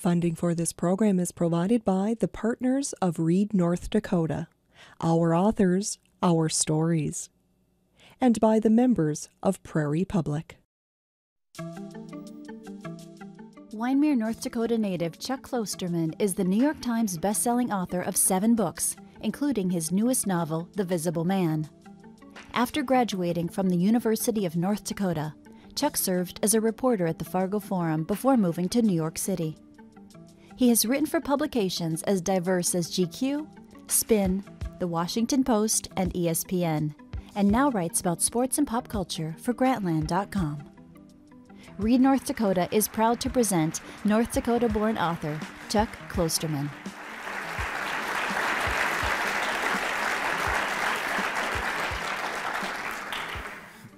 Funding for this program is provided by the partners of Read North Dakota, our authors, our stories, and by the members of Prairie Public. Wyndmere, North Dakota native Chuck Klosterman is the New York Times best-selling author of 7 books, including his newest novel, The Visible Man. After graduating from the University of North Dakota, Chuck served as a reporter at the Fargo Forum before moving to New York City. He has written for publications as diverse as GQ, Spin, The Washington Post, and ESPN, and now writes about sports and pop culture for Grantland.com. Read North Dakota is proud to present North Dakota-born author Chuck Klosterman.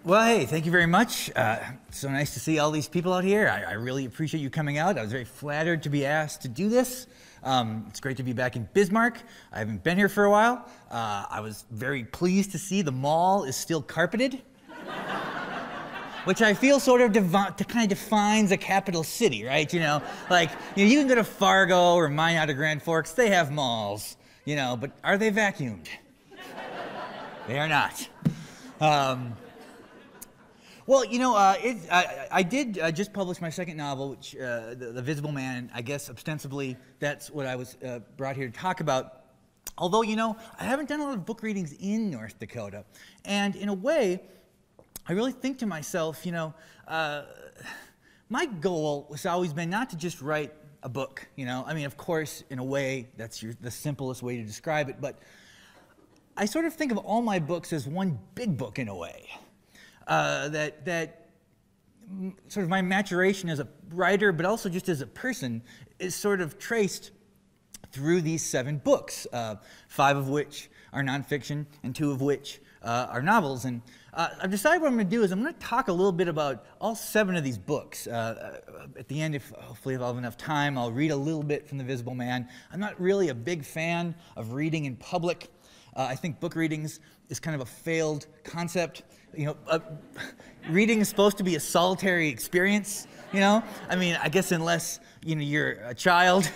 Well, hey, thank you very much. So nice to see all these people out here. I really appreciate you coming out. I was very flattered to be asked to do this. It's great to be back in Bismarck. I haven't been here for a while. I was very pleased to see the mall is still carpeted, which I feel sort of defines a capital city, right? You know, like, you can go to Fargo or mine out of Grand Forks. They have malls, you know, but are they vacuumed? They are not. Well, you know, I did just publish my second novel, which, The Visible Man. I guess, ostensibly, that's what I was brought here to talk about. Although, you know, I haven't done a lot of book readings in North Dakota. And in a way, I really think to myself, you know, my goal has always been not to just write a book, you know. I mean, of course, in a way, that's the simplest way to describe it. But I sort of think of all my books as one big book in a way. That sort of my maturation as a writer, but also just as a person, is sort of traced through these 7 books, 5 of which are nonfiction and 2 of which are novels. And I've decided what I'm going to do is I'm going to talk a little bit about all 7 of these books. At the end, hopefully if I'll have enough time, I'll read a little bit from The Visible Man. I'm not really a big fan of reading in public. I think book readings is kind of a failed concept. You know, reading is supposed to be a solitary experience, you know? I mean, I guess unless, you know, you're a child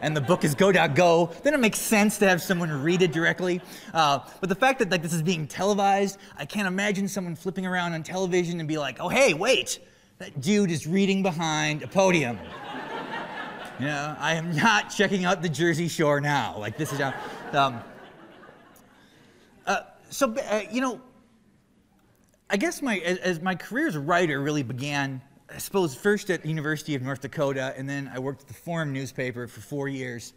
and the book is go.go, then it makes sense to have someone read it directly. But the fact that, like, this is being televised, I can't imagine someone flipping around on television and be like, oh, hey, wait, that dude is reading behind a podium. You know, I am not checking out the Jersey Shore now. Like, this is how... you know, I guess as my career as a writer really began, I suppose, first at the University of North Dakota, and then I worked at the Forum newspaper for 4 years,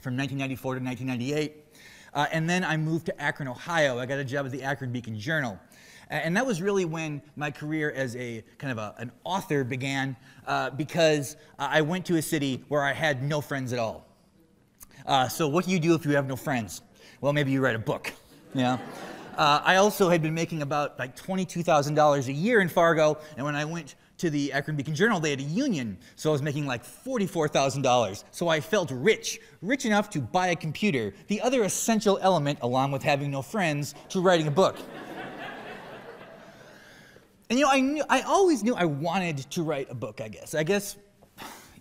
from 1994 to 1998. And then I moved to Akron, Ohio. I got a job at the Akron Beacon Journal. And that was really when my career as a kind of an author began, because I went to a city where I had no friends at all. So what do you do if you have no friends? Well, maybe you write a book. Yeah. I also had been making about like $22,000 a year in Fargo, and when I went to the Akron Beacon Journal, they had a union, so I was making like $44,000. So I felt rich, rich enough to buy a computer, the other essential element, along with having no friends, to writing a book. And you know, I always knew I wanted to write a book, I guess. I guess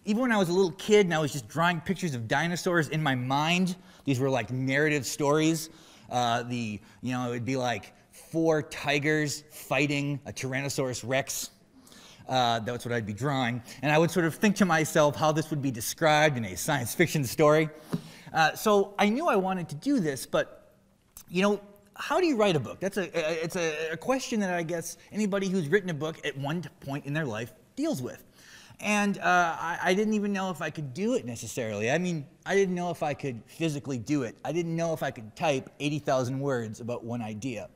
even when I was a little kid and I was just drawing pictures of dinosaurs in my mind, these were like narrative stories. You know, it would be like 4 tigers fighting a Tyrannosaurus Rex. That's what I'd be drawing. And I would sort of think to myself how this would be described in a science fiction story. So I knew I wanted to do this, but, you know, how do you write a book? It's a question that I guess anybody who's written a book at one point in their life deals with. And I didn't even know if I could do it necessarily. I mean, I didn't know if I could physically do it. I didn't know if I could type 80,000 words about one idea.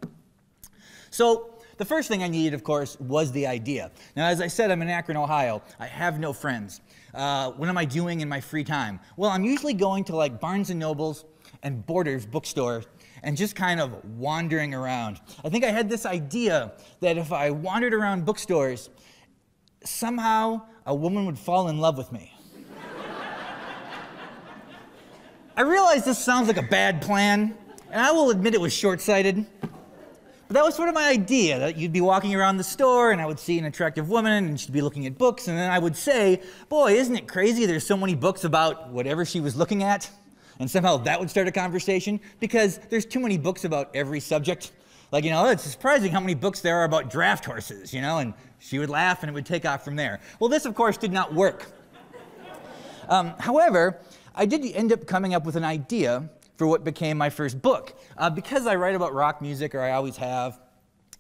So the first thing I needed, of course, was the idea. Now, as I said, I'm in Akron, Ohio. I have no friends. What am I doing in my free time? Well, I'm usually going to like Barnes & Noble's and Borders bookstore and just kind of wandering around. I think I had this idea that if I wandered around bookstores, somehow a woman would fall in love with me. I realize this sounds like a bad plan, and I will admit it was short-sighted, But that was sort of my idea, that you'd be walking around the store and I would see an attractive woman and she'd be looking at books and then I would say, boy, isn't it crazy there's so many books about whatever she was looking at? And somehow that would start a conversation because there's too many books about every subject. Like, you know, it's surprising how many books there are about draft horses, you know, and she would laugh and it would take off from there. Well, this, of course, did not work. However, I did end up coming up with an idea for what became my first book. Because I write about rock music, or I always have,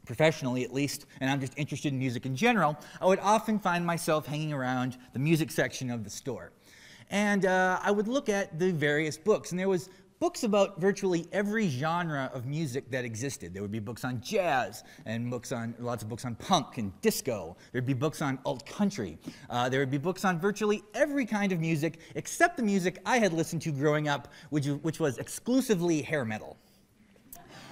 professionally at least, and I'm just interested in music in general, I would often find myself hanging around the music section of the store. And I would look at the various books, and there was books about virtually every genre of music that existed. There would be books on jazz, and lots of books on punk and disco. There'd be books on alt country. There would be books on virtually every kind of music, except the music I had listened to growing up, which was exclusively hair metal.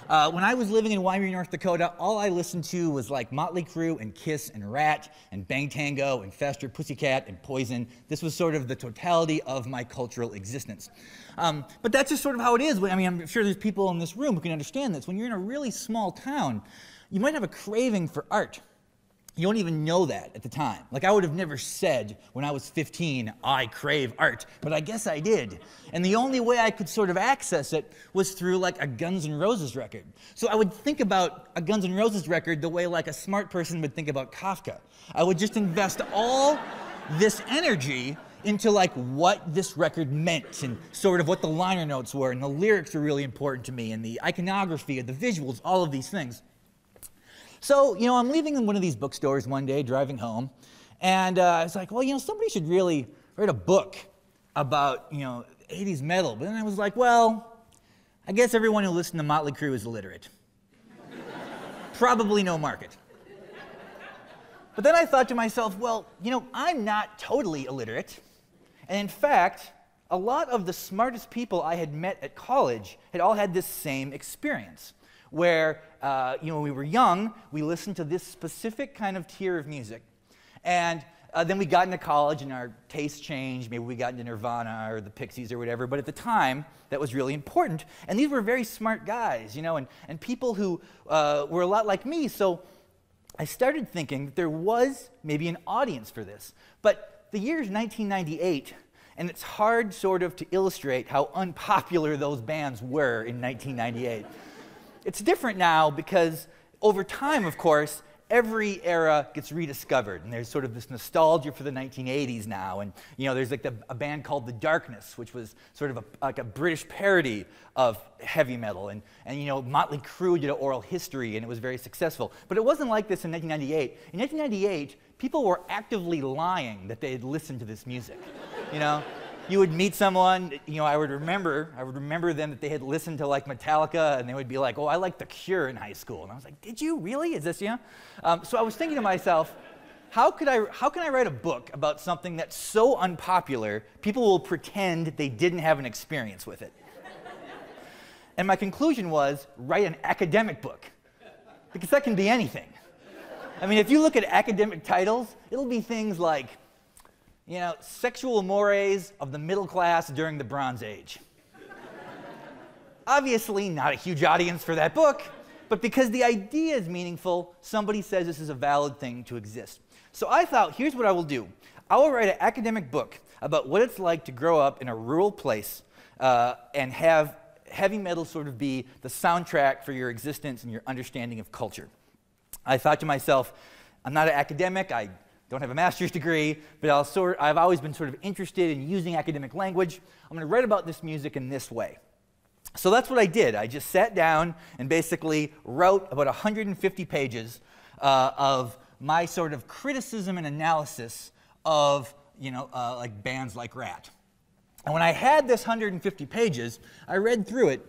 When I was living in Wyoming, North Dakota, all I listened to was like Motley Crue and Kiss and Rat and Bang Tango and Faster Pussycat and Poison. This was sort of the totality of my cultural existence. But that's just sort of how it is. I mean, I'm sure there's people in this room who can understand this. When you're in a really small town, you might have a craving for art. You don't even know that at the time. Like, I would have never said when I was 15, I crave art, but I guess I did. And the only way I could sort of access it was through like a Guns N' Roses record. So I would think about a Guns N' Roses record the way like a smart person would think about Kafka. I would just invest all this energy into like what this record meant and sort of what the liner notes were, and the lyrics were really important to me, and the iconography and the visuals, all of these things. So, you know, I'm leaving one of these bookstores one day, driving home, and I was like, well, you know, somebody should really write a book about, you know, 80s metal. But then I was like, well, I guess everyone who listened to Motley Crue is illiterate. Probably no market. But then I thought to myself, well, you know, I'm not totally illiterate. And in fact, a lot of the smartest people I had met at college had all had this same experience, where you know, when we were young, we listened to this specific kind of tier of music, and then we got into college and our tastes changed. Maybe we got into Nirvana or the Pixies or whatever, but at the time, that was really important. And these were very smart guys, you know, and people who were a lot like me, so I started thinking that there was maybe an audience for this. But the year's 1998, and it's hard sort of to illustrate how unpopular those bands were in 1998. It's different now because over time, of course, every era gets rediscovered, and there's sort of this nostalgia for the 1980s now. And you know, there's like a band called The Darkness, which was sort of like a British parody of heavy metal. And you know, Motley Crue did an oral history, and it was very successful. But it wasn't like this in 1998. In 1998, people were actively lying that they had listened to this music. You know, you would meet someone, you know, I would remember them that they had listened to like Metallica, and they would be like, oh, I liked The Cure in high school. And I was like, did you really? Is this, you know? So I was thinking to myself, how can I write a book about something that's so unpopular, people will pretend they didn't have an experience with it? And my conclusion was, write an academic book, because that can be anything. I mean, if you look at academic titles, it'll be things like, you know, sexual mores of the middle class during the Bronze Age. Obviously, not a huge audience for that book, but because the idea is meaningful, somebody says this is a valid thing to exist. So I thought, here's what I will do. I will write an academic book about what it's like to grow up in a rural place and have heavy metal sort of be the soundtrack for your existence and your understanding of culture. I thought to myself, I'm not an academic. I don't have a master's degree, but I've always been sort of interested in using academic language. I'm going to write about this music in this way. So that's what I did. I just sat down and basically wrote about 150 pages of my sort of criticism and analysis of, you know, like bands like Rat. And when I had this 150 pages, I read through it,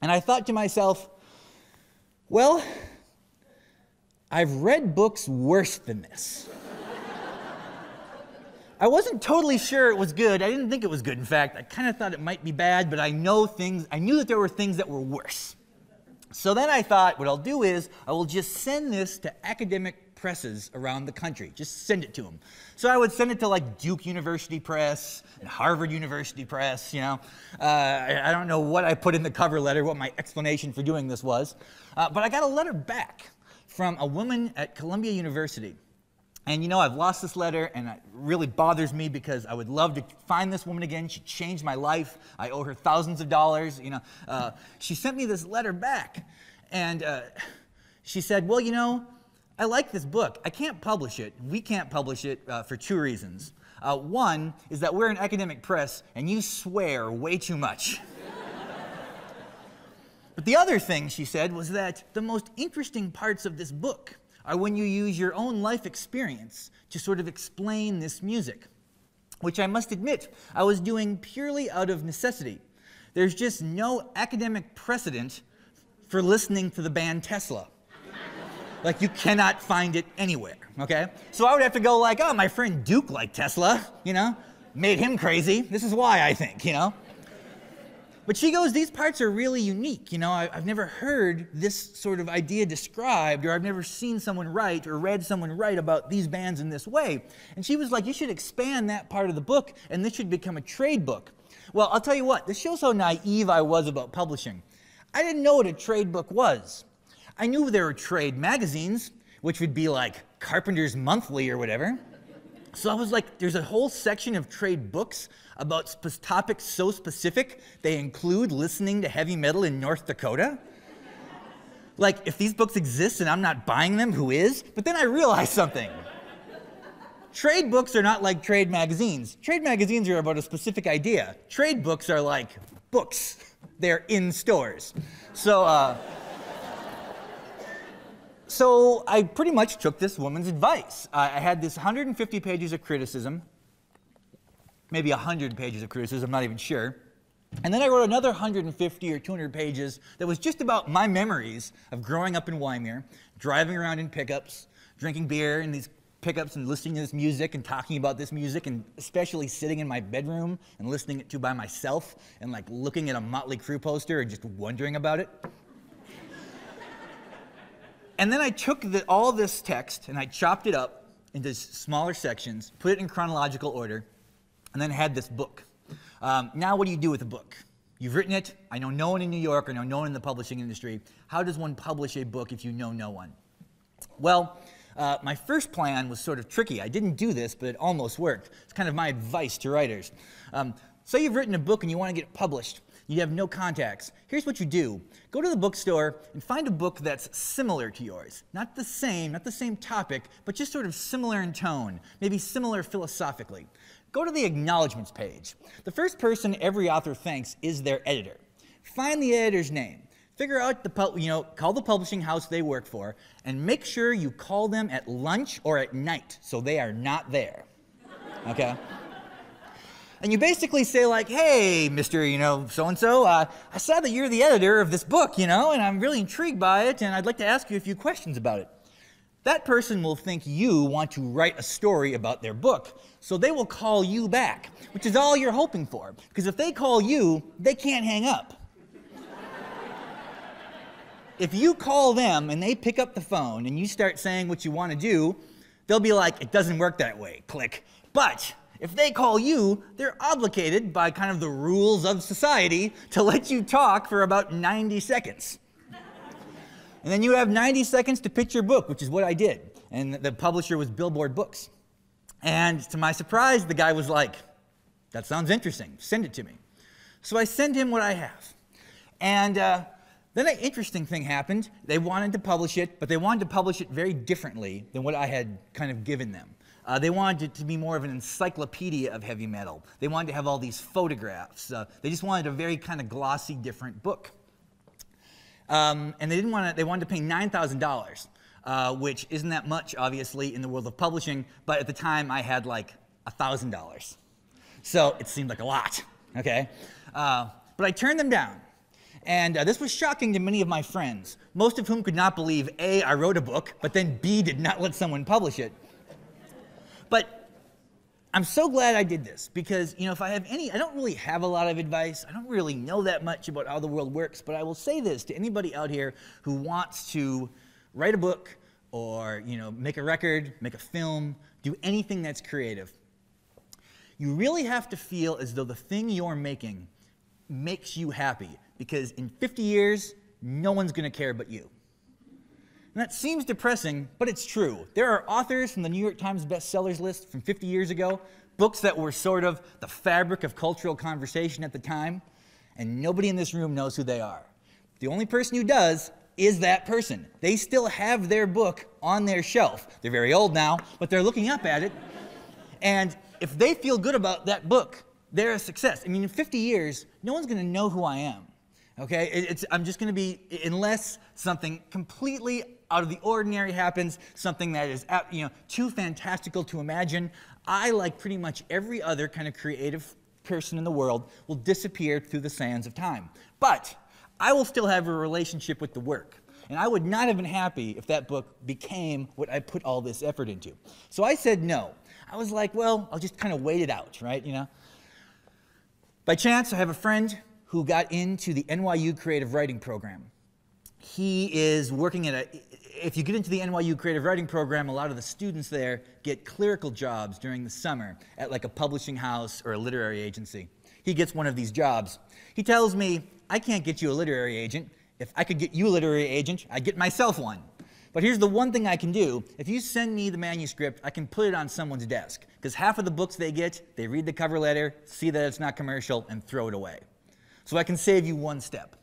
and I thought to myself, well, I've read books worse than this. I wasn't totally sure it was good. I didn't think it was good. In fact, I kind of thought it might be bad, but I knew that there were things that were worse. So then I thought, what I'll do is I will just send this to academic presses around the country. Just send it to them. So I would send it to like Duke University Press and Harvard University Press, you know. I don't know what I put in the cover letter, what my explanation for doing this was. But I got a letter back from a woman at Columbia University. And you know, I've lost this letter, and it really bothers me because I would love to find this woman again. She changed my life. I owe her thousands of dollars. You know, she sent me this letter back, and she said, well, you know, I like this book. I can't publish it. We can't publish it for two reasons. One is that we're an academic press, and you swear way too much. But the other thing she said was that the most interesting parts of this book are when you use your own life experience to sort of explain this music, which I must admit I was doing purely out of necessity. There's just no academic precedent for listening to the band Tesla. Like, you cannot find it anywhere, okay? So I would have to go like, oh, my friend Duke liked Tesla, you know? Made him crazy. This is why, I think, you know? But she goes, these parts are really unique. You know, I've never heard this sort of idea described, or I've never seen someone write or read someone write about these bands in this way. And she was like, you should expand that part of the book, and this should become a trade book. Well, I'll tell you what, this shows how naive I was about publishing. I didn't know what a trade book was. I knew there were trade magazines, which would be like Carpenter's Monthly or whatever. So I was like, there's a whole section of trade books about topics so specific, they include listening to heavy metal in North Dakota. Like, if these books exist and I'm not buying them, who is? But then I realized something. Trade books are not like trade magazines. Trade magazines are about a specific idea. Trade books are like books. They're in stores. So, So I pretty much took this woman's advice. I had this 150 pages of criticism, maybe 100 pages of criticism, I'm not even sure. And then I wrote another 150 or 200 pages that was just about my memories of growing up in Wyomere, driving around in pickups, drinking beer in these pickups and listening to this music and talking about this music, and especially sitting in my bedroom and listening to it by myself and like looking at a Motley Crue poster and just wondering about it. And then I took all this text and I chopped it up into smaller sections, put it in chronological order, and then had this book. Now what do you do with a book? You've written it. I know no one in New York, or I know no one in the publishing industry. How does one publish a book if you know no one? Well, my first plan was sort of tricky. I didn't do this, but it almost worked. It's kind of my advice to writers. Say you've written a book and you want to get it published. You have no contacts. Here's what you do. Go to the bookstore and find a book that's similar to yours. Not the same, not the same topic, but just sort of similar in tone, maybe similar philosophically. Go to the acknowledgments page. The first person every author thanks is their editor. Find the editor's name. Figure out call the publishing house they work for, and make sure you call them at lunch or at night so they are not there, okay? And you basically say like, hey, Mr. so-and-so, I saw that you're the editor of this book, you know, and I'm really intrigued by it, and I'd like to ask you a few questions about it. That person will think you want to write a story about their book, so they will call you back, which is all you're hoping for, because if they call you, they can't hang up. If you call them and they pick up the phone and you start saying what you want to do, they'll be like, it doesn't work that way, click. But if they call you, they're obligated by kind of the rules of society to let you talk for about 90 seconds. And then you have 90 seconds to pitch your book, which is what I did. And the publisher was Billboard Books. And to my surprise, the guy was like, that sounds interesting. Send it to me. So I sent him what I have. And then an interesting thing happened. They wanted to publish it, but they wanted to publish it very differently than what I had kind of given them. They wanted it to be more of an encyclopedia of heavy metal. They wanted to have all these photographs. They just wanted a very kind of glossy, different book. And they didn't want to. They wanted to pay $9,000, which isn't that much, obviously, in the world of publishing. But at the time, I had like $1,000, so it seemed like a lot. Okay, but I turned them down, and this was shocking to many of my friends, most of whom could not believe A, I wrote a book, but then B, did not let someone publish it. But I'm so glad I did this because, you know, if I have any, I don't really have a lot of advice. I don't really know that much about how the world works, but I will say this to anybody out here who wants to write a book or make a record, make a film, do anything that's creative. You really have to feel as though the thing you're making makes you happy, because in 50 years, no one's going to care but you. And that seems depressing, but it's true. There are authors from the New York Times bestsellers list from 50 years ago, books that were sort of the fabric of cultural conversation at the time, and nobody in this room knows who they are. The only person who does is that person. They still have their book on their shelf. They're very old now, but they're looking up at it. And if they feel good about that book, they're a success. I mean, in 50 years, no one's going to know who I am. Okay? I'm just going to be, unless something completely out of the ordinary happens, something that is too fantastical to imagine, I, like pretty much every other kind of creative person in the world, will disappear through the sands of time. But I will still have a relationship with the work. And I would not have been happy if that book became what I put all this effort into. So I said no. I was like, well, I'll just kind of wait it out, right? By chance, I have a friend who got into the NYU creative writing program. He is working at if you get into the NYU creative writing program, a lot of the students there get clerical jobs during the summer at like a publishing house or a literary agency. He gets one of these jobs. He tells me, I can't get you a literary agent. If I could get you a literary agent, I'd get myself one. But here's the one thing I can do. If you send me the manuscript, I can put it on someone's desk. Because half of the books they get, they read the cover letter, see that it's not commercial, and throw it away. So I can save you one step.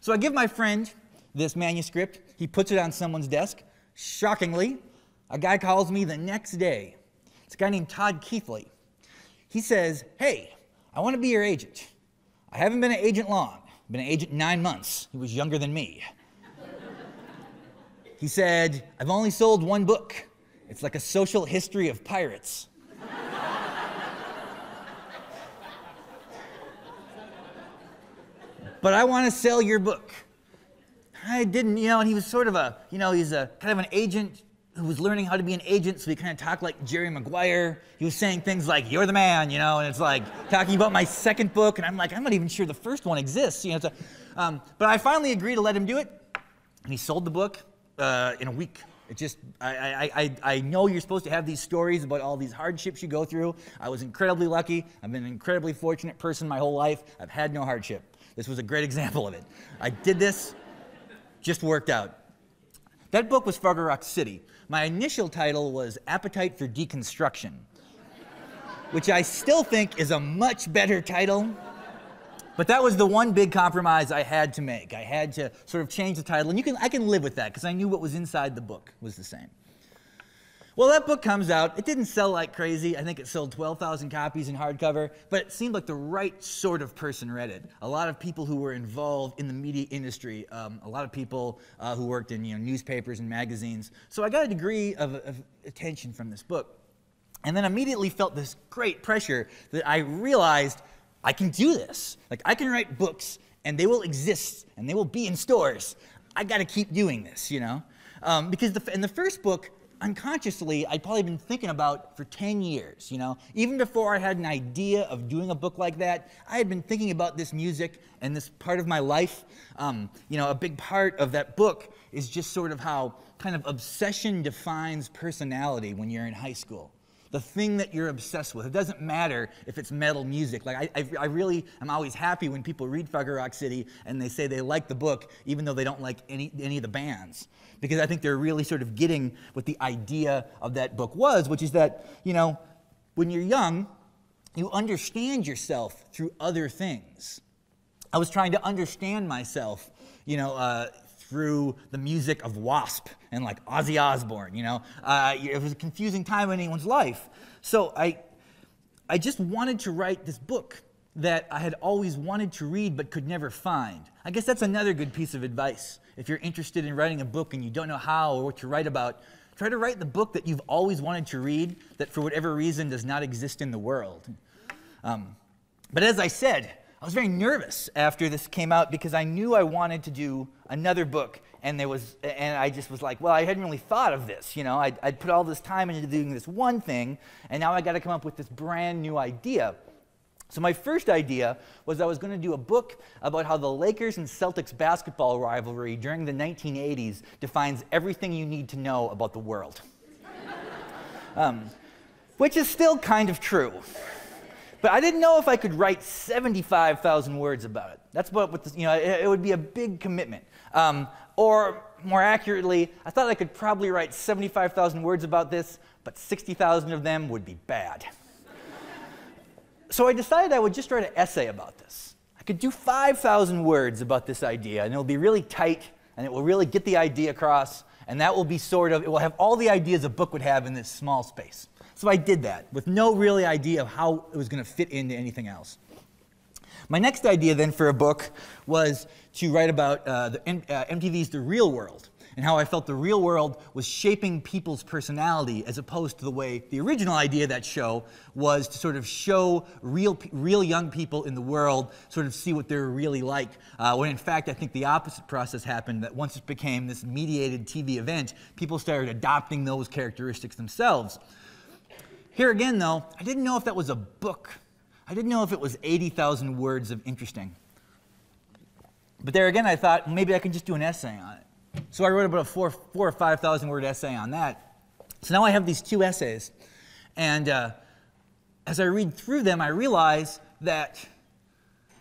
So I give my friend this manuscript. He puts it on someone's desk. Shockingly, a guy calls me the next day. It's a guy named Todd Keithley. He says, hey, I want to be your agent. I haven't been an agent long. I've been an agent 9 months. He was younger than me. He said, I've only sold one book. It's like a social history of pirates. But I want to sell your book. I didn't, and he was sort of a, he's a kind of an agent who was learning how to be an agent, so he kind of talked like Jerry Maguire. He was saying things like, you're the man, and it's like talking about my second book, and I'm like, I'm not even sure the first one exists, but I finally agreed to let him do it, and he sold the book in a week. It just, I know you're supposed to have these stories about all these hardships you go through. I was incredibly lucky. I've been an incredibly fortunate person my whole life. I've had no hardship. This was a great example of it. I did this, just worked out. That book was Fargo Rock City. My initial title was Appetite for Deconstruction, which I still think is a much better title. But that was the one big compromise I had to make. I had to sort of change the title. And I can live with that, because I knew what was inside the book was the same. Well, that book comes out. It didn't sell like crazy. I think it sold 12,000 copies in hardcover. But it seemed like the right sort of person read it. A lot of people who were involved in the media industry, a lot of people who worked in newspapers and magazines. So I got a degree of attention from this book. And then immediately felt this great pressure that I realized I can do this. Like, I can write books, and they will exist, and they will be in stores. I got to keep doing this, Because in the first book, unconsciously, I'd probably been thinking about for 10 years, Even before I had an idea of doing a book like that, I had been thinking about this music and this part of my life. A big part of that book is just sort of how kind of obsession defines personality when you're in high school. The thing that you're obsessed with. It doesn't matter if it's metal music. Like, I really am always happy when people read Fargo Rock City and they say they like the book, even though they don't like any of the bands. Because I think they're really sort of getting what the idea of that book was, which is that, when you're young, you understand yourself through other things. I was trying to understand myself, through the music of Wasp and like Ozzy Osbourne, It was a confusing time in anyone's life. So I just wanted to write this book that I had always wanted to read but could never find. I guess that's another good piece of advice. If you're interested in writing a book and you don't know how or what to write about, try to write the book that you've always wanted to read that for whatever reason does not exist in the world. But as I said, I was very nervous after this came out because I knew I wanted to do another book, and I just was like, well, I hadn't really thought of this, I'd put all this time into doing this one thing, and now I got to come up with this brand new idea. So my first idea was I was going to do a book about how the Lakers and Celtics basketball rivalry during the 1980s defines everything you need to know about the world. Which is still kind of true. But I didn't know if I could write 75,000 words about it. That's about what, it would be a big commitment. Or more accurately, I thought I could probably write 75,000 words about this, but 60,000 of them would be bad. So I decided I would just write an essay about this. I could do 5,000 words about this idea, and it'll be really tight, and it will really get the idea across, and that will be it will have all the ideas a book would have in this small space. So I did that, with no really idea of how it was going to fit into anything else. My next idea then for a book was to write about MTV's The Real World, and how I felt the real world was shaping people's personality as opposed to the way the original idea of that show was to sort of show real young people in the world, sort of see what they're really like, when in fact I think the opposite process happened, that once it became this mediated TV event, people started adopting those characteristics themselves. Here again though, I didn't know if that was a book. I didn't know if it was 80,000 words of interesting. But there again I thought, well, maybe I can just do an essay on it. So I wrote about a 4,000 or 5,000 word essay on that. So now I have these two essays, and as I read through them, I realize that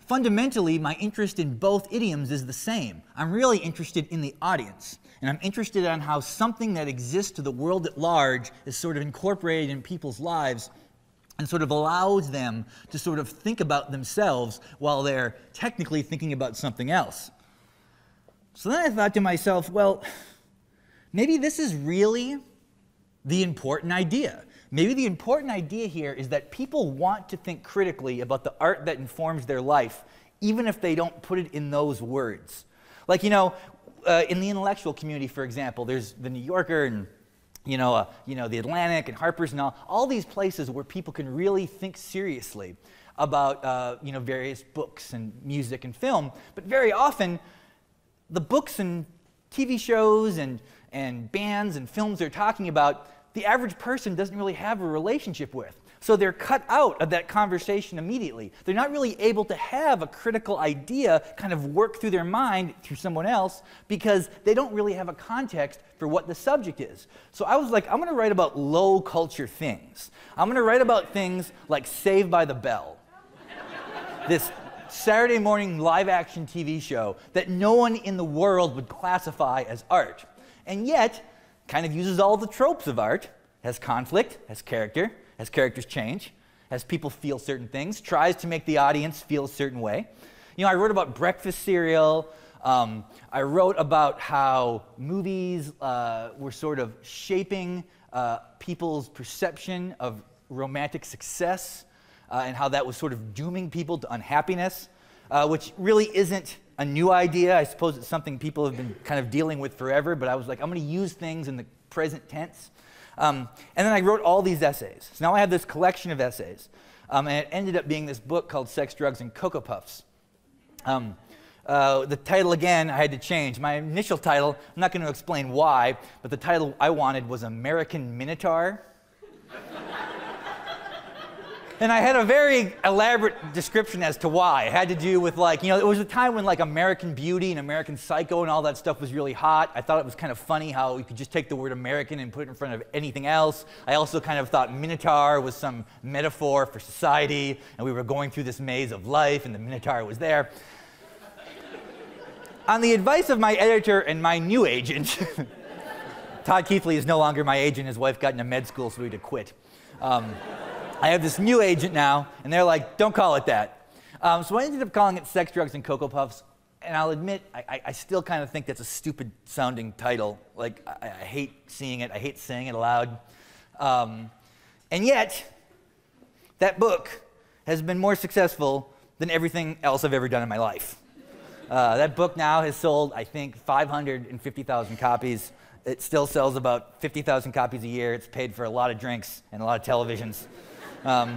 fundamentally my interest in both idioms is the same. I'm really interested in the audience, and I'm interested in how something that exists to the world at large is sort of incorporated in people's lives and sort of allows them to sort of think about themselves while they're technically thinking about something else. So then I thought to myself, well, maybe this is really the important idea. Maybe the important idea here is that people want to think critically about the art that informs their life, even if they don't put it in those words. Like, in the intellectual community, for example, there's the New Yorker and the Atlantic and Harper's and all these places where people can really think seriously about various books and music and film, but very often the books and TV shows and bands and films they're talking about, the average person doesn't really have a relationship with. So they're cut out of that conversation immediately. They're not really able to have a critical idea kind of work through their mind through someone else because they don't really have a context for what the subject is. So I was like, I'm going to write about low culture things. I'm going to write about things like Saved by the Bell. This Saturday morning live-action TV show that no one in the world would classify as art, and yet kind of uses all the tropes of art, has conflict, has character, has characters change, has people feel certain things, tries to make the audience feel a certain way. I wrote about breakfast cereal, I wrote about how movies were sort of shaping people's perception of romantic success, and how that was sort of dooming people to unhappiness, which really isn't a new idea. I suppose it's something people have been kind of dealing with forever, but I was like, I'm going to use things in the present tense. And then I wrote all these essays. So now I have this collection of essays, and it ended up being this book called Sex, Drugs, and Cocoa Puffs. The title, again, I had to change. My initial title, I'm not going to explain why, but the title I wanted was American Minotaur. And I had a very elaborate description as to why. It had to do with, like, it was a time when, like, American Beauty and American Psycho and all that stuff was really hot. I thought it was kind of funny how you could just take the word American and put it in front of anything else. I also kind of thought Minotaur was some metaphor for society, and we were going through this maze of life, and the Minotaur was there. On the advice of my editor and my new agent, Todd Keithley is no longer my agent. His wife got into med school, so we had to quit. I have this new agent now, and they're like, don't call it that. So I ended up calling it Sex, Drugs, and Cocoa Puffs, and I'll admit, I still kind of think that's a stupid-sounding title. Like, I hate seeing it. I hate saying it aloud. And yet, that book has been more successful than everything else I've ever done in my life. That book now has sold, I think, 550,000 copies. It still sells about 50,000 copies a year. It's paid for a lot of drinks and a lot of televisions. And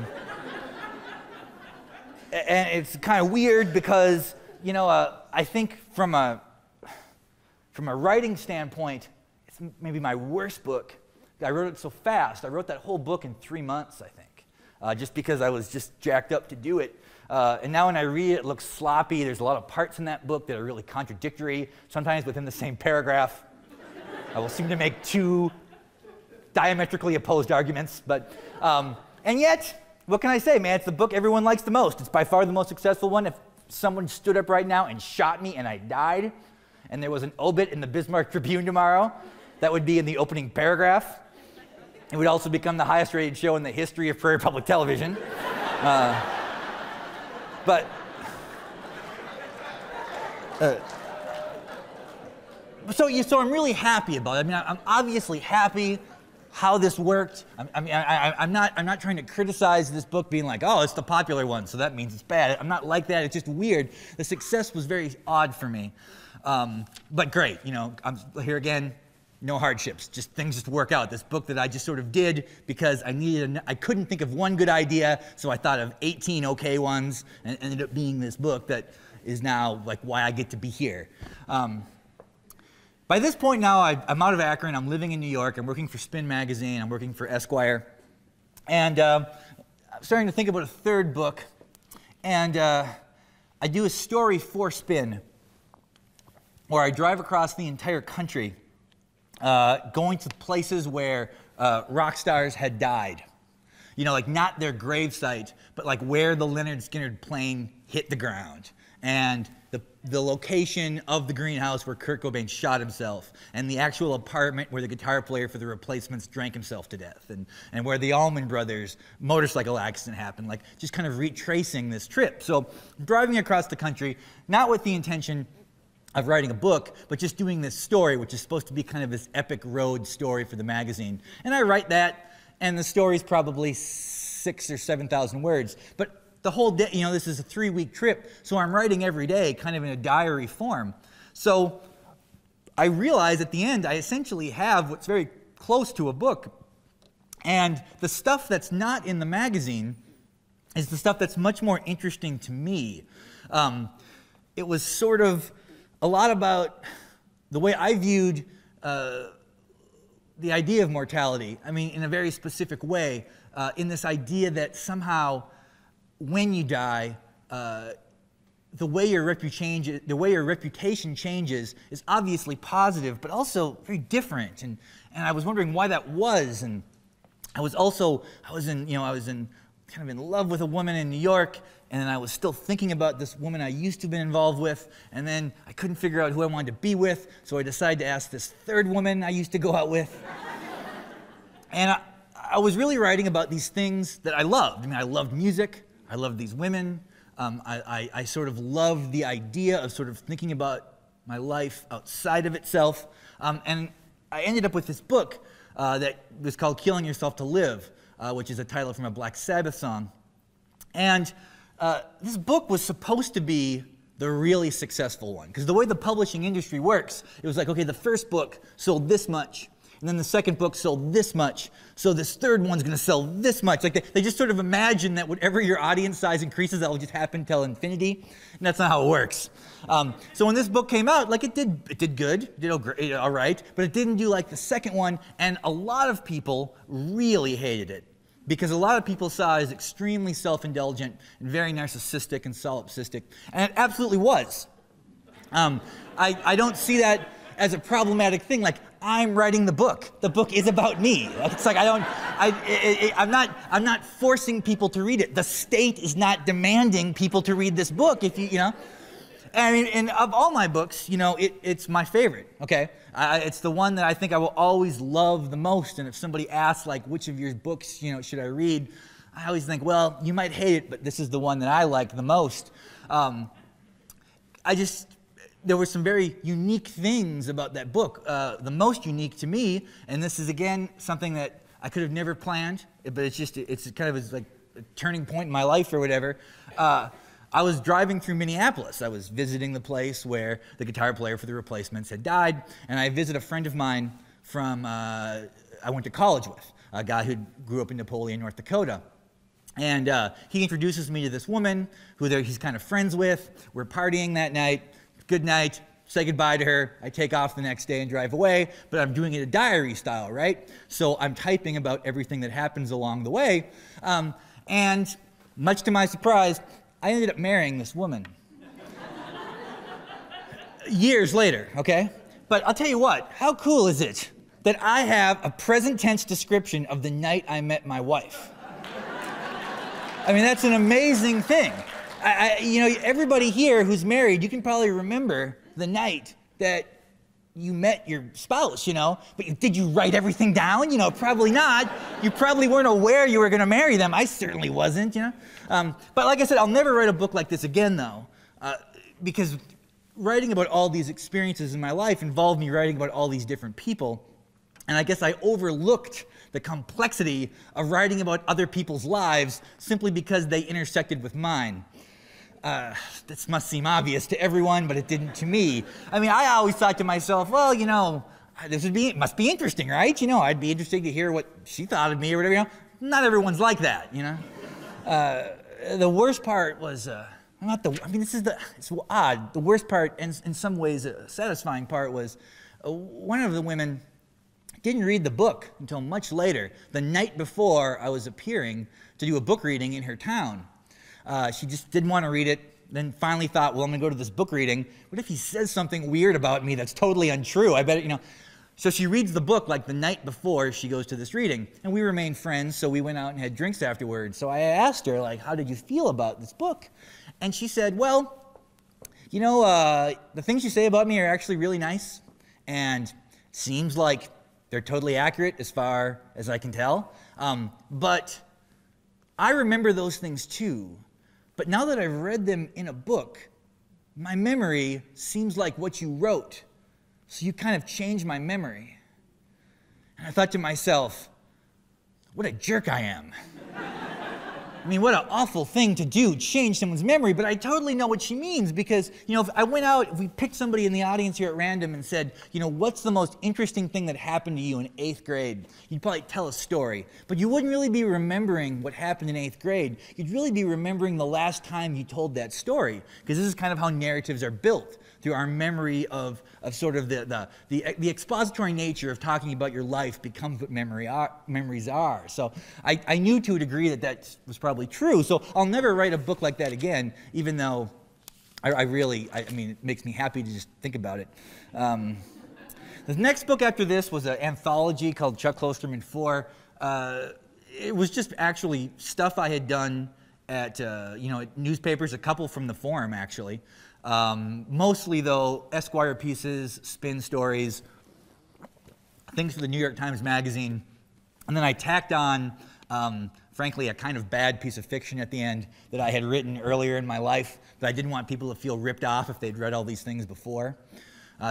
it's kind of weird because, I think from a writing standpoint, it's maybe my worst book. I wrote it so fast. I wrote that whole book in 3 months, I think. just because I was just jacked up to do it. And now when I read it, it looks sloppy. There's a lot of parts in that book that are really contradictory, sometimes within the same paragraph. I will seem to make two diametrically opposed arguments, but, and yet, what can I say, man? It's the book everyone likes the most. It's by far the most successful one. If someone stood up right now and shot me and I died, and there was an obit in the Bismarck Tribune tomorrow, that would be in the opening paragraph. It would also become the highest rated show in the history of Prairie Public Television. So I'm really happy about it. I mean, I'm obviously happy how this worked. I'm not trying to criticize this book being like, oh, it's the popular one, so that means it's bad. I'm not like that. It's just weird. The success was very odd for me, but great. You know, I'm here again. No hardships. Just things just work out. This book that I just sort of did because I needed. I couldn't think of one good idea, so I thought of 18 okay ones, and it ended up being this book that is now like why I get to be here. By this point now, I'm out of Akron. I'm living in New York. I'm working for Spin Magazine. I'm working for Esquire, and I'm starting to think about a third book. And I do a story for Spin, where I drive across the entire country. Going to places where rock stars had died. You know, like not their gravesite, but like where the Lynyrd Skynyrd plane hit the ground. And the location of the greenhouse where Kurt Cobain shot himself. And the actual apartment where the guitar player for The Replacements drank himself to death. And where the Allman Brothers motorcycle accident happened. Like just kind of retracing this trip. So I'm driving across the country, not with the intention of writing a book, but just doing this story, which is supposed to be kind of this epic road story for the magazine. And I write that, and the story's probably 6,000 or 7,000 words. But the whole day, you know, this is a 3-week trip, so I'm writing every day, kind of in a diary form. So I realize at the end, I essentially have what's very close to a book. And the stuff that's not in the magazine is the stuff that's much more interesting to me. It was sort of a lot about the way I viewed the idea of mortality. I mean, in a very specific way, in this idea that somehow when you die, the way your reputation changes is obviously positive, but also very different. And I was wondering why that was. And I was also, I was kind of in love with a woman in New York, and then I was still thinking about this woman I used to have been involved with, and then I couldn't figure out who I wanted to be with, so I decided to ask this third woman I used to go out with. And I was really writing about these things that I loved. I mean, I loved music, I loved these women, I sort of loved the idea of sort of thinking about my life outside of itself, and I ended up with this book that was called Killing Yourself to Live, which is a title from a Black Sabbath song. And this book was supposed to be the really successful one, because the way the publishing industry works, it was like, okay, the first book sold this much, and then the second book sold this much, so this third one's going to sell this much. Like they just sort of imagine that whatever your audience size increases, that'll just happen until infinity, and that's not how it works. So when this book came out, like it did good, it did all right, but it didn't do like the second one, and a lot of people really hated it. Because a lot of people saw it as extremely self-indulgent and very narcissistic and solipsistic, and it absolutely was. I don't see that as a problematic thing. Like I'm writing the book. The book is about me. It's like I'm not forcing people to read it. The state is not demanding people to read this book. If you know. I mean, and of all my books, you know, it's my favorite, okay? It's the one that I think I will always love the most, and if somebody asks, like, which of your books, you know, should I read, I always think, well, you might hate it, but this is the one that I like the most. There were some very unique things about that book, the most unique to me, and this is, again, something that I could have never planned, but it's just, it's kind of like a turning point in my life or whatever. I was driving through Minneapolis. I was visiting the place where the guitar player for The Replacements had died, and I visit a friend of mine from I went to college with, a guy who grew up in Napoleon, North Dakota. And he introduces me to this woman who he's kind of friends with. We're partying that night. Good night. Say goodbye to her. I take off the next day and drive away, but I'm doing it a diary style, right? So I'm typing about everything that happens along the way. And much to my surprise, I ended up marrying this woman. Years later, okay? But I'll tell you what, how cool is it that I have a present tense description of the night I met my wife? I mean, that's an amazing thing. You know, everybody here who's married, you can probably remember the night that you met your spouse, you know? But did you write everything down? You know, probably not. You probably weren't aware you were gonna marry them. I certainly wasn't, you know? But like I said, I'll never write a book like this again, though, because writing about all these experiences in my life involved me writing about all these different people. And I guess I overlooked the complexity of writing about other people's lives simply because they intersected with mine. This must seem obvious to everyone, but it didn't to me. I mean, I always thought to myself, well, you know, this would be, must be interesting, right? You know, I'd be interested to hear what she thought of me or whatever, you know? Not everyone's like that, you know? The worst part was, it's odd. The worst part, and in some ways a satisfying part, was one of the women didn't read the book until much later, the night before I was appearing to do a book reading in her town. She just didn't want to read it, then finally thought, well, I'm gonna go to this book reading. What if he says something weird about me that's totally untrue? I bet, you know. So she reads the book like the night before she goes to this reading. And we remained friends, so we went out and had drinks afterwards. So I asked her, like, how did you feel about this book? And she said, well, you know, the things you say about me are actually really nice, and seems like they're totally accurate as far as I can tell. But I remember those things too. But now that I've read them in a book, my memory seems like what you wrote. So you kind of changed my memory. And I thought to myself, what a jerk I am. I mean, what an awful thing to do, change someone's memory, but I totally know what she means because, you know, if I went out, if we picked somebody in the audience here at random and said, you know, what's the most interesting thing that happened to you in 8th grade? You'd probably tell a story, but you wouldn't really be remembering what happened in 8th grade. You'd really be remembering the last time you told that story, because this is kind of how narratives are built, through our memory of sort of the expository nature of talking about your life becomes what memories are. So I knew to a degree that that was probably true. So I'll never write a book like that again, even though I mean, it makes me happy to just think about it. The next book after this was an anthology called Chuck Klosterman 4. It was just actually stuff I had done at, you know, at newspapers, a couple from the Forum, actually. Mostly, though, Esquire pieces, spin stories, things for the New York Times Magazine. And then I tacked on, frankly, a kind of bad piece of fiction at the end that I had written earlier in my life that I didn't want people to feel ripped off if they'd read all these things before.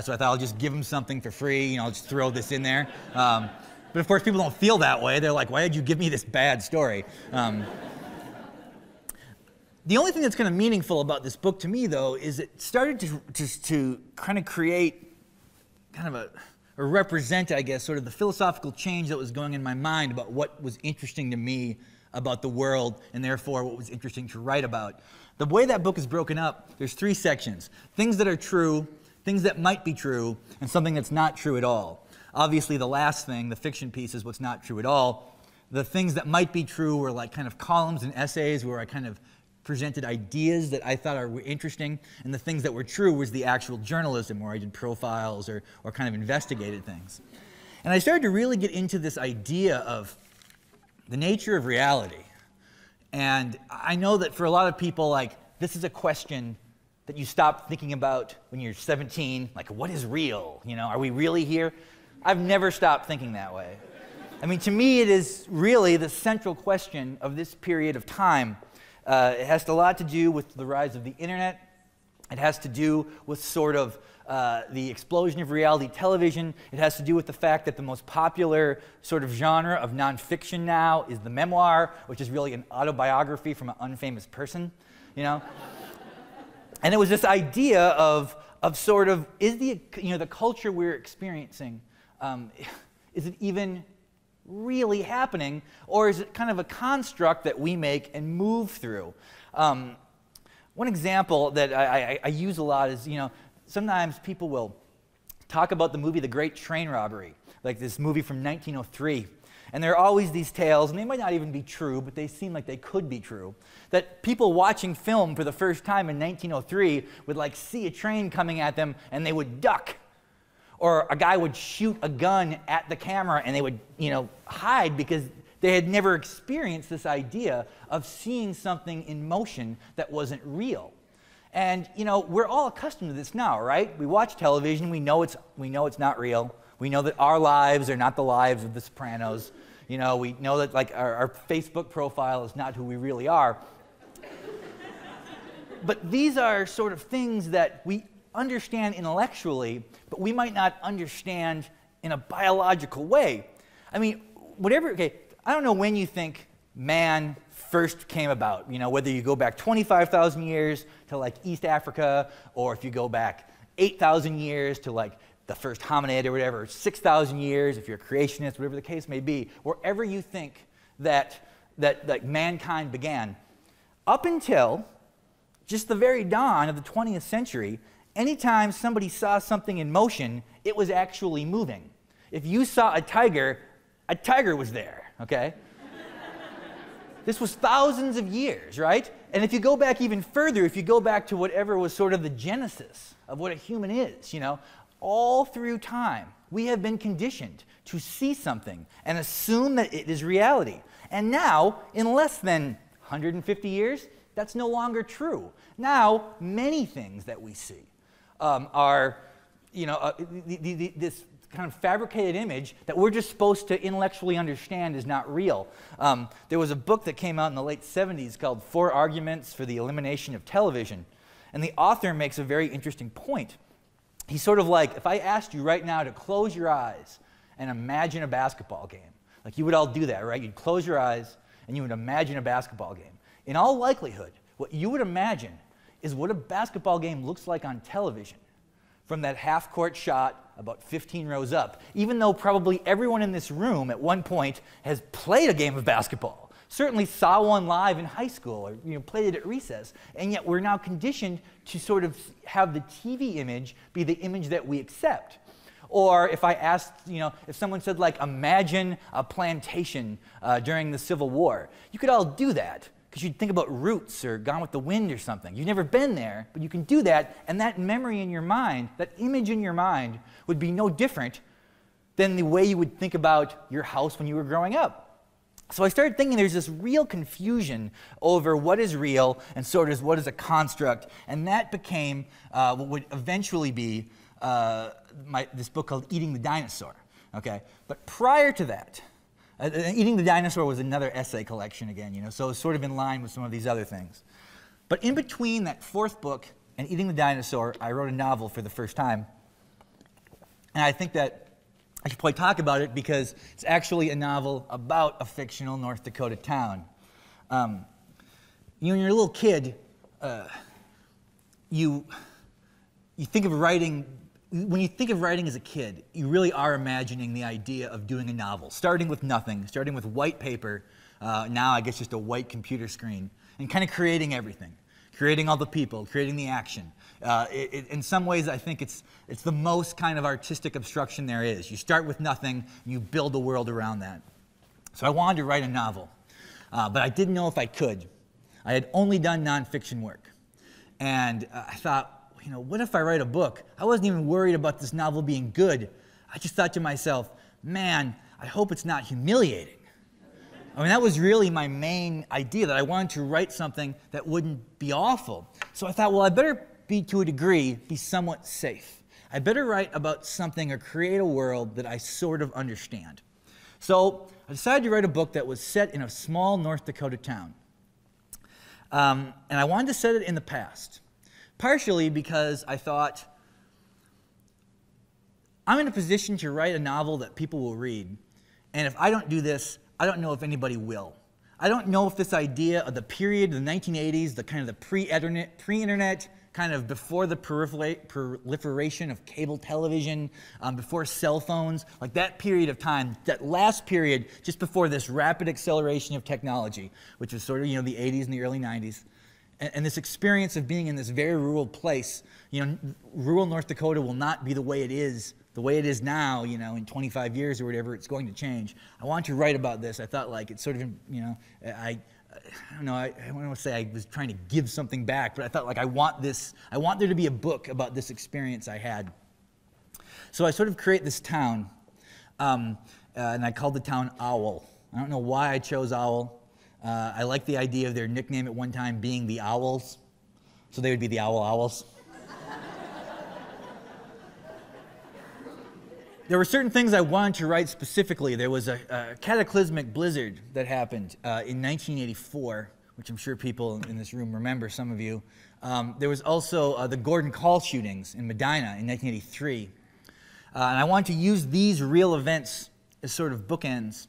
So I thought I'll just give them something for free, you know, I'll just throw this in there. But of course, people don't feel that way. They're like, why did you give me this bad story? The only thing that's kind of meaningful about this book to me, though, is it started to kind of create kind of or represent, I guess, sort of the philosophical change that was going in my mind about what was interesting to me about the world and therefore what was interesting to write about. The way that book is broken up, there's 3 sections. Things that are true, things that might be true, and something that's not true at all. Obviously, the last thing, the fiction piece, is what's not true at all. The things that might be true were like kind of columns and essays where I kind of presented ideas that I thought were interesting, and the things that were true was the actual journalism where I did profiles or kind of investigated things. And I started to really get into this idea of the nature of reality. And I know that for a lot of people, like, this is a question that you stop thinking about when you're 17, like, what is real? You know, are we really here? I've never stopped thinking that way. I mean, to me, it is really the central question of this period of time. It has a lot to do with the rise of the internet. It has to do with sort of the explosion of reality television. It has to do with the fact that the most popular sort of genre of nonfiction now is the memoir, which is really an autobiography from an unfamous person, you know? And it was this idea of sort of, is the, you know, the culture we're experiencing, is it even really happening, or is it kind of a construct that we make and move through? One example that I use a lot is, you know, sometimes people will talk about the movie The Great Train Robbery, like this movie from 1903, And there are always these tales, and they might not even be true, but they seem like they could be true, that people watching film for the first time in 1903 would like see a train coming at them and they would duck. Or a guy would shoot a gun at the camera and they would, hide because they had never experienced this idea of seeing something in motion that wasn't real. And, we're all accustomed to this now, right? We watch television, we know it's not real. We know that our lives are not the lives of the Sopranos. We know that like our Facebook profile is not who we really are. But these are sort of things that we understand intellectually, but we might not understand in a biological way. I mean, I don't know when you think man first came about, whether you go back 25,000 years to like East Africa, or if you go back 8,000 years to like the first hominid or whatever, 6,000 years, if you're a creationist, whatever the case may be, wherever you think that mankind began. Up until just the very dawn of the 20th century, anytime somebody saw something in motion, it was actually moving. If you saw a tiger was there, okay? This was thousands of years, right? And if you go back even further, if you go back to whatever was sort of the genesis of what a human is, all through time, we have been conditioned to see something and assume that it is reality. And now, in less than 150 years, that's no longer true. Now, many things that we see are this kind of fabricated image that we're just supposed to intellectually understand is not real. There was a book that came out in the late 70s called 4 Arguments for the Elimination of Television. And the author makes a very interesting point. He's sort of like, if I asked you right now to close your eyes and imagine a basketball game, like you would all do that, right? You'd close your eyes and you would imagine a basketball game. In all likelihood, what you would imagine is what a basketball game looks like on television from that half-court shot about 15 rows up, even though probably everyone in this room at one point has played a game of basketball, certainly saw one live in high school or played it at recess, and yet we're now conditioned to sort of have the TV image be the image that we accept. Or if I asked, if someone said, like, imagine a plantation during the Civil War, you could all do that, because you'd think about Roots or Gone with the Wind or something. You've never been there, but you can do that, and that memory in your mind, that image in your mind, would be no different than the way you would think about your house when you were growing up. So I started thinking there's this real confusion over what is real and sort of what is a construct, and that became what would eventually be this book called Eating the Dinosaur. Okay, but prior to that, Eating the Dinosaur was another essay collection again, so it was sort of in line with some of these other things. But in between that fourth book and Eating the Dinosaur, I wrote a novel for the first time, and I think that I should probably talk about it because it's actually a novel about a fictional North Dakota town. When you're a little kid, you think of writing. When you think of writing as a kid, you really are imagining the idea of doing a novel, starting with nothing, starting with white paper. Now I guess just a white computer screen, and kind of creating everything, creating all the people, creating the action. In some ways, I think it's the most kind of artistic obstruction there is. You start with nothing, you build the world around that. So I wanted to write a novel, but I didn't know if I could. I had only done nonfiction work, and I thought, what if I write a book? I wasn't even worried about this novel being good. I just thought to myself, man, I hope it's not humiliating. I mean, that was really my main idea, that I wanted to write something that wouldn't be awful. So I thought, well, I better, to a degree, be somewhat safe. I better write about something or create a world that I sort of understand. So I decided to write a book that was set in a small North Dakota town. And I wanted to set it in the past, partially because I thought, I'm in a position to write a novel that people will read, and if I don't do this, I don't know if anybody will. I don't know if this idea of the period, the 1980s, the kind of the pre-internet, kind of before the proliferation of cable television, before cell phones, like that period of time, that last period just before this rapid acceleration of technology, which was sort of, the 80s and the early 90s, and this experience of being in this very rural place, rural North Dakota will not be the way it is the way it is now, you know, in 25 years or whatever, it's going to change. I want you to write about this. I thought, like, it's sort of, you know, I don't know, I want to say I was trying to give something back, but I thought, like, I want there to be a book about this experience I had. So I sort of create this town, and I called the town Owl. I don't know why I chose Owl. I like the idea of their nickname at one time being the Owls, so they would be the Owl Owls. There were certain things I wanted to write specifically. There was a cataclysmic blizzard that happened in 1984, which I'm sure people in this room remember, some of you. There was also the Gordon Call shootings in Medina in 1983. And I wanted to use these real events as sort of bookends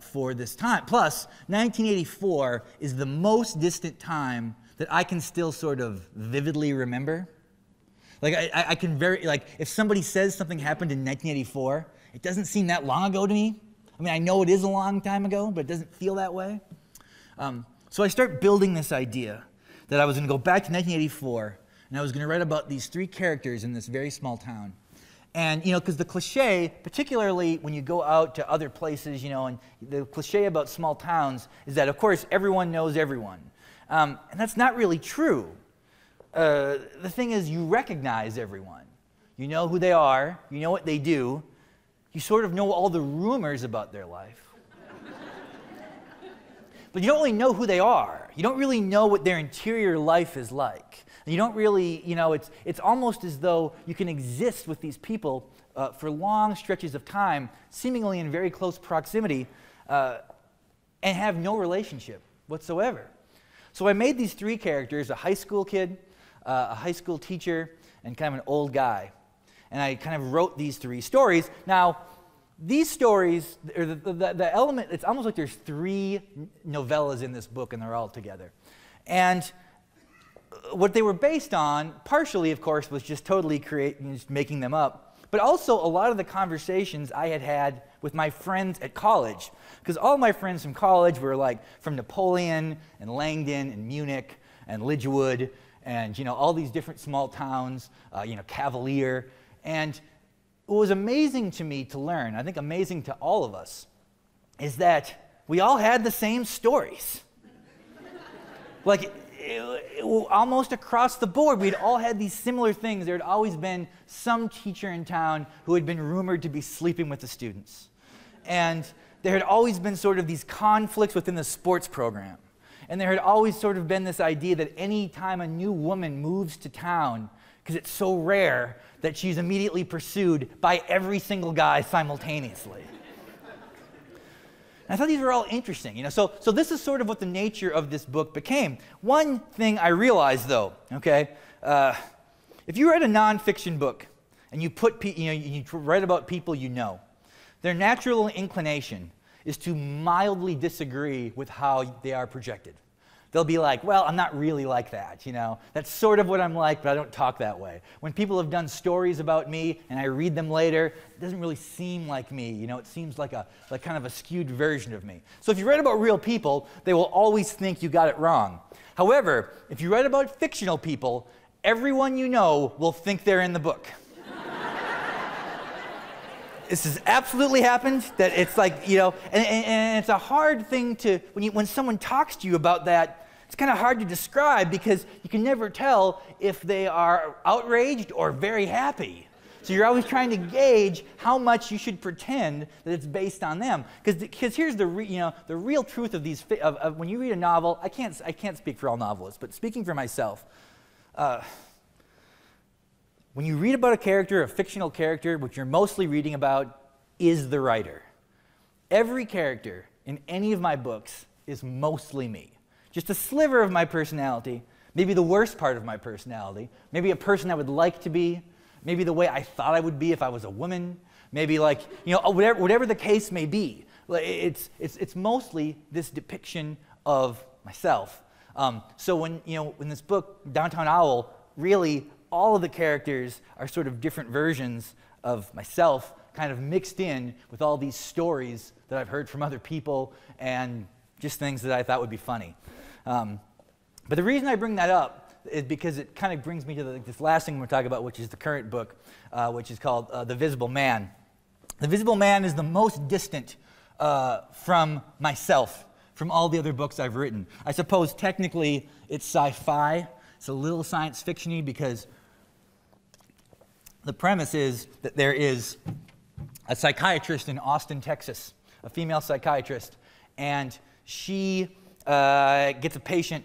for this time. Plus, 1984 is the most distant time that I can still sort of vividly remember. Like, I can very, like, if somebody says something happened in 1984, it doesn't seem that long ago to me. I mean, I know it is a long time ago, but it doesn't feel that way. So I start building this idea that I was going to go back to 1984, and I was going to write about these three characters in this very small town. And, you know, because the cliche, particularly when you go out to other places, you know, and the cliche about small towns is that, of course, everyone knows everyone. And that's not really true. The thing is, you recognize everyone. You know who they are. You know what they do. You sort of know all the rumors about their life. But you don't really know who they are. You don't really know what their interior life is like. You don't really, you know, it's almost as though you can exist with these people for long stretches of time, seemingly in very close proximity, and have no relationship whatsoever. So I made these three characters, a high school kid, a high school teacher, and kind of an old guy. And I kind of wrote these three stories. Now, these stories, or the element, it's almost like there's three novellas in this book, and they're all together. And what they were based on, partially, of course, was just totally creating, just making them up. But also a lot of the conversations I had had with my friends at college. Because all my friends from college were like from Napoleon and Langdon and Munich and Lidgewood and, you know, all these different small towns, you know, Cavalier. And what was amazing to me to learn, I think amazing to all of us, is that we all had the same stories. Like, almost across the board, we'd all had these similar things. There had always been some teacher in town who had been rumored to be sleeping with the students. And there had always been sort of these conflicts within the sports program. And there had always sort of been this idea that any time a new woman moves to town, because it's so rare, that she's immediately pursued by every single guy simultaneously. I thought these were all interesting, you know, so this is sort of what the nature of this book became. One thing I realized, though, okay, if you write a nonfiction book and you put, you know, you write about people you know, their natural inclination is to mildly disagree with how they are projected. They'll be like, well, I'm not really like that, you know. That's sort of what I'm like, but I don't talk that way. When people have done stories about me and I read them later, it doesn't really seem like me, you know. It seems like a kind of a skewed version of me. So if you write about real people, they will always think you got it wrong. However, if you write about fictional people, everyone you know will think they're in the book. This has absolutely happened, that it's like, you know, and it's a hard thing to, when someone talks to you about that, it's kind of hard to describe because you can never tell if they are outraged or very happy. So you're always trying to gauge how much you should pretend that it's based on them. Because here's the the real truth of these when you read a novel. I can't speak for all novelists, but speaking for myself, when you read about a character, a fictional character, what you're mostly reading about is the writer. Every character in any of my books is mostly me. Just a sliver of my personality, maybe the worst part of my personality, maybe a person I would like to be, maybe the way I thought I would be if I was a woman, maybe like, you know, whatever the case may be. It's mostly this depiction of myself. So when, you know, in this book, Downtown Owl, really all of the characters are sort of different versions of myself, kind of mixed in with all these stories that I've heard from other people and just things that I thought would be funny. But the reason I bring that up is because it kind of brings me to this last thing we're talking about, which is the current book, which is called The Visible Man. The Visible Man is the most distant from myself, from all the other books I've written. I suppose technically it's sci-fi. It's a little science fiction-y because the premise is that there is a psychiatrist in Austin, Texas, a female psychiatrist, and she gets a patient,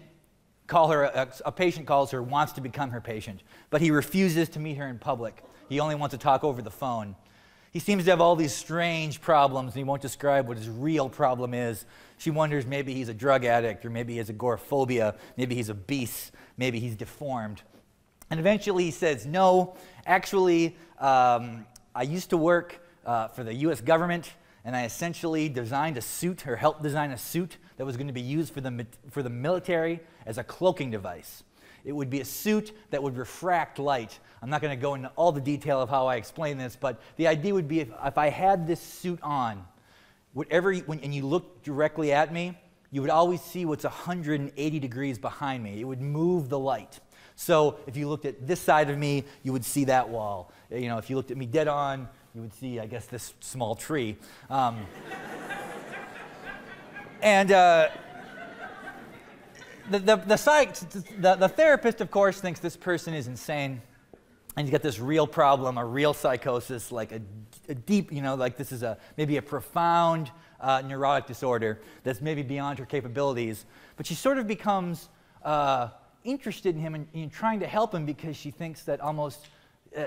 a patient calls her, wants to become her patient, but he refuses to meet her in public. He only wants to talk over the phone. He seems to have all these strange problems, and he won't describe what his real problem is. She wonders maybe he's a drug addict, or maybe he has agoraphobia, maybe he's obese, maybe he's deformed. And eventually he says, no, actually, I used to work for the US government, and I essentially designed a suit, or helped design a suit, that was going to be used for the military as a cloaking device. It would be a suit that would refract light. I'm not going to go into all the detail of how I explain this, but the idea would be if I had this suit on, and you looked directly at me, you would always see what's 180 degrees behind me. It would move the light. So if you looked at this side of me, you would see that wall. You know, if you looked at me dead on, you would see, I guess, this small tree. The therapist, of course, thinks this person is insane, and he's got this real problem, a real psychosis, like a deep, you know, like this is maybe a profound neurotic disorder that's maybe beyond her capabilities. But she sort of becomes interested in him and in trying to help him because she thinks that almost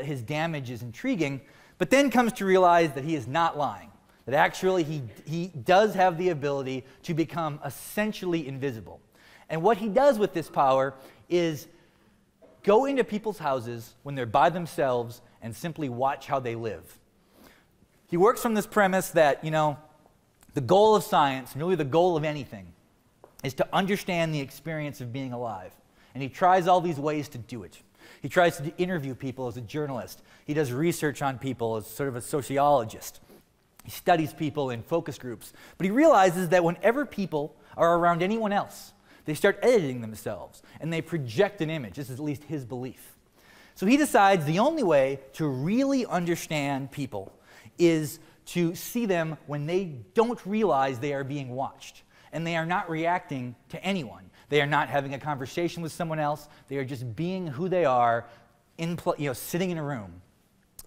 his damage is intriguing, but then comes to realize that he is not lying, that actually he does have the ability to become essentially invisible. And what he does with this power is go into people's houses when they're by themselves and simply watch how they live. He works from this premise that, you know, the goal of science, and really the goal of anything, is to understand the experience of being alive. And he tries all these ways to do it. He tries to interview people as a journalist. He does research on people as sort of a sociologist. He studies people in focus groups. But he realizes that whenever people are around anyone else, they start editing themselves, and they project an image. This is at least his belief. So he decides the only way to really understand people is to see them when they don't realize they are being watched, and they are not reacting to anyone. They are not having a conversation with someone else. They are just being who they are, sitting in a room.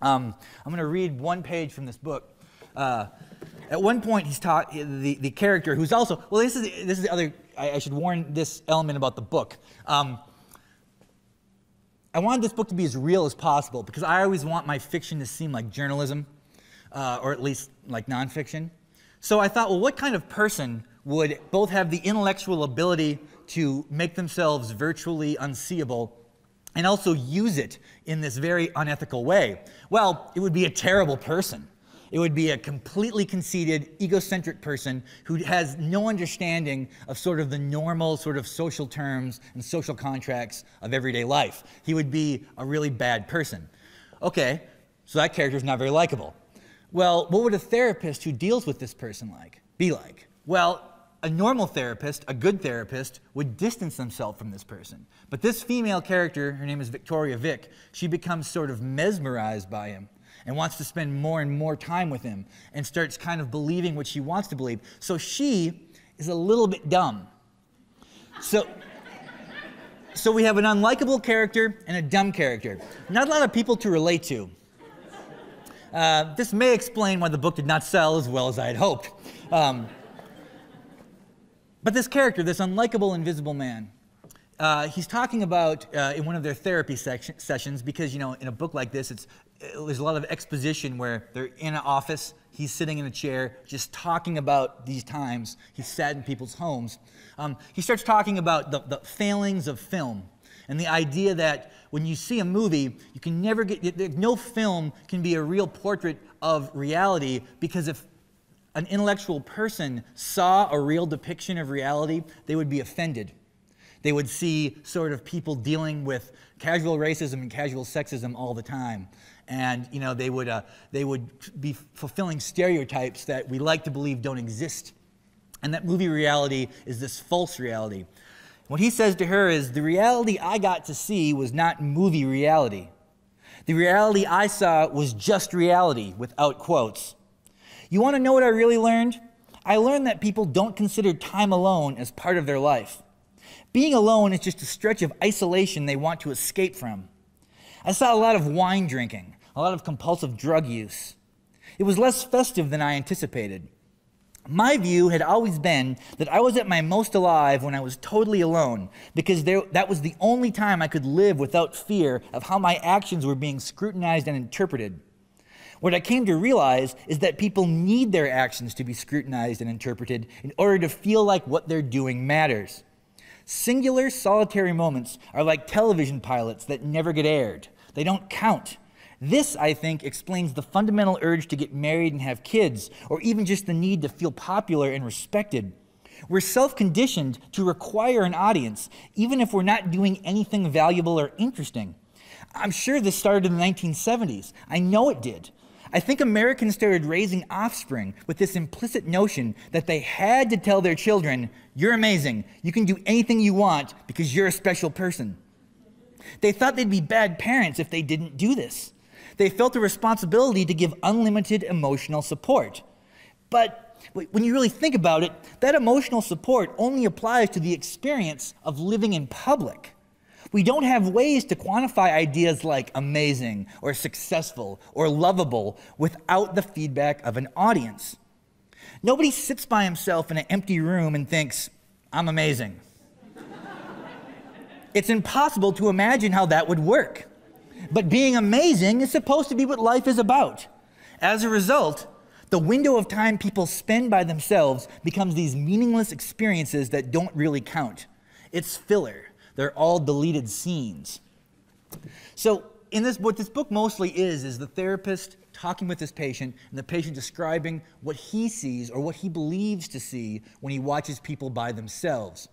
I'm going to read one page from this book. At one point, he's taught the character who's also, well, this is the other, I should warn this element about the book. I wanted this book to be as real as possible because I always want my fiction to seem like journalism, or at least like nonfiction. So I thought, well, what kind of person would both have the intellectual ability to make themselves virtually unseeable and also use it in this very unethical way? Well, it would be a terrible person. It would be a completely conceited, egocentric person who has no understanding of sort of the normal sort of social terms and social contracts of everyday life. He would be a really bad person. Okay, so that character is not very likable. Well, what would a therapist who deals with this person be like? Well, a normal therapist, a good therapist, would distance themselves from this person. But this female character, her name is Victoria Vick, she becomes sort of mesmerized by him and wants to spend more and more time with him and starts kind of believing what she wants to believe. So she is a little bit dumb. So we have an unlikable character and a dumb character. Not a lot of people to relate to. This may explain why the book did not sell as well as I had hoped. But this character, this unlikable invisible man, he's talking about in one of their therapy sessions, because, you know, in a book like this, there's a lot of exposition where they're in an office, he's sitting in a chair, just talking about these times he's sat in people's homes. He starts talking about the failings of film and the idea that when you see a movie, you can never get, no film can be a real portrait of reality, because if an intellectual person saw a real depiction of reality, they would be offended. They would see sort of people dealing with casual racism and casual sexism all the time. And, you know, they would be fulfilling stereotypes that we like to believe don't exist. And that movie reality is this false reality. What he says to her is, the reality I got to see was not movie reality. The reality I saw was just reality, without quotes. You want to know what I really learned? I learned that people don't consider time alone as part of their life. Being alone is just a stretch of isolation they want to escape from. I saw a lot of wine drinking, a lot of compulsive drug use. It was less festive than I anticipated. My view had always been that I was at my most alive when I was totally alone, because that was the only time I could live without fear of how my actions were being scrutinized and interpreted. What I came to realize is that people need their actions to be scrutinized and interpreted in order to feel like what they're doing matters. Singular, solitary moments are like television pilots that never get aired. They don't count. This, I think, explains the fundamental urge to get married and have kids, or even just the need to feel popular and respected. We're self-conditioned to require an audience, even if we're not doing anything valuable or interesting. I'm sure this started in the 1970s. I know it did. I think Americans started raising offspring with this implicit notion that they had to tell their children, "You're amazing. You can do anything you want because you're a special person." They thought they'd be bad parents if they didn't do this. They felt a responsibility to give unlimited emotional support. But when you really think about it, that emotional support only applies to the experience of living in public. We don't have ways to quantify ideas like amazing or successful or lovable without the feedback of an audience. Nobody sits by himself in an empty room and thinks, "I'm amazing." It's impossible to imagine how that would work. But being amazing is supposed to be what life is about. As a result, the window of time people spend by themselves becomes these meaningless experiences that don't really count. It's filler. They're all deleted scenes. So what this book mostly is the therapist talking with his patient, and the patient describing what he sees or what he believes to see when he watches people by themselves.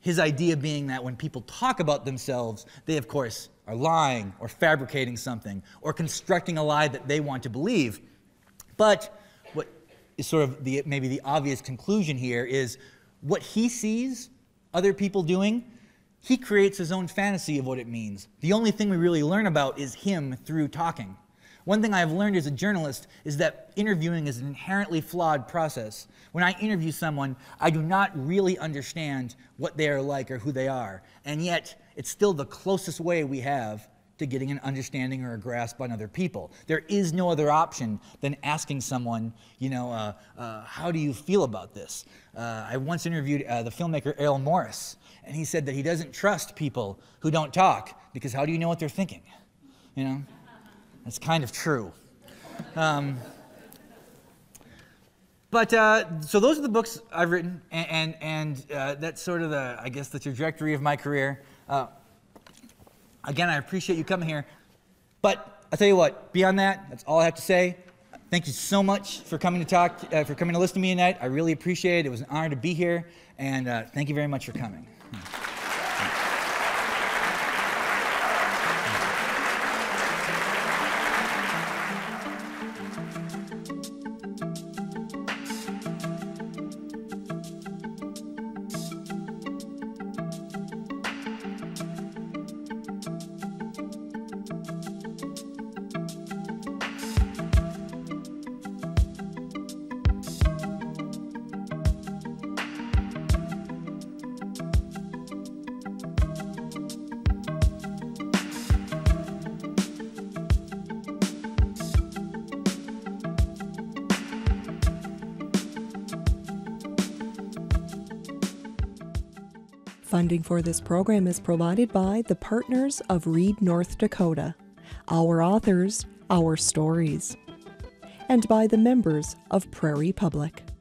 His idea being that when people talk about themselves, they, of course, are lying or fabricating something or constructing a lie that they want to believe. But what is sort of maybe the obvious conclusion here is what he sees other people doing, he creates his own fantasy of what it means. The only thing we really learn about is him through talking. One thing I've learned as a journalist is that interviewing is an inherently flawed process. When I interview someone, I do not really understand what they are like or who they are. And yet, it's still the closest way we have to getting an understanding or a grasp on other people. There is no other option than asking someone, you know, how do you feel about this? I once interviewed the filmmaker Errol Morris, and he said that he doesn't trust people who don't talk, because how do you know what they're thinking? You know? That's kind of true. So those are the books I've written, and that's sort of the, I guess, the trajectory of my career. Again, I appreciate you coming here. But I'll tell you what, beyond that, that's all I have to say. Thank you so much for coming to talk, for coming to listen to me tonight. I really appreciate it. It was an honor to be here, and thank you very much for coming. Funding for this program is provided by the partners of Read North Dakota, our authors, our stories, and by the members of Prairie Public.